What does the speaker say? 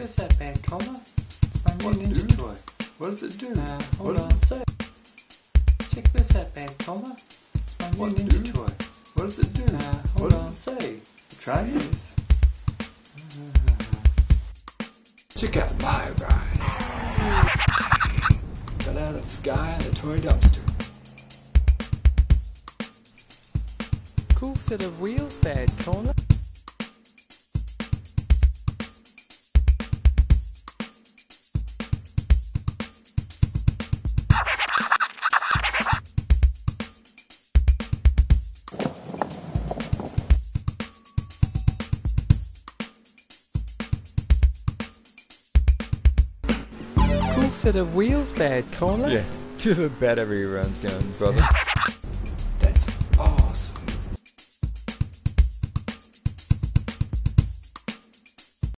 Is that bad cola? I'm what Ninja Toy. What does it do? Hold on. So, check this out, bad cola. I'm what Ninja do? Toy. What does it do? Hold on. So, try this. Check out my ride. Got out of the sky in the toy dumpster. Cool set of wheels, bad cola. Set of wheels, bad cola. Yeah, just as bad every runs down, brother.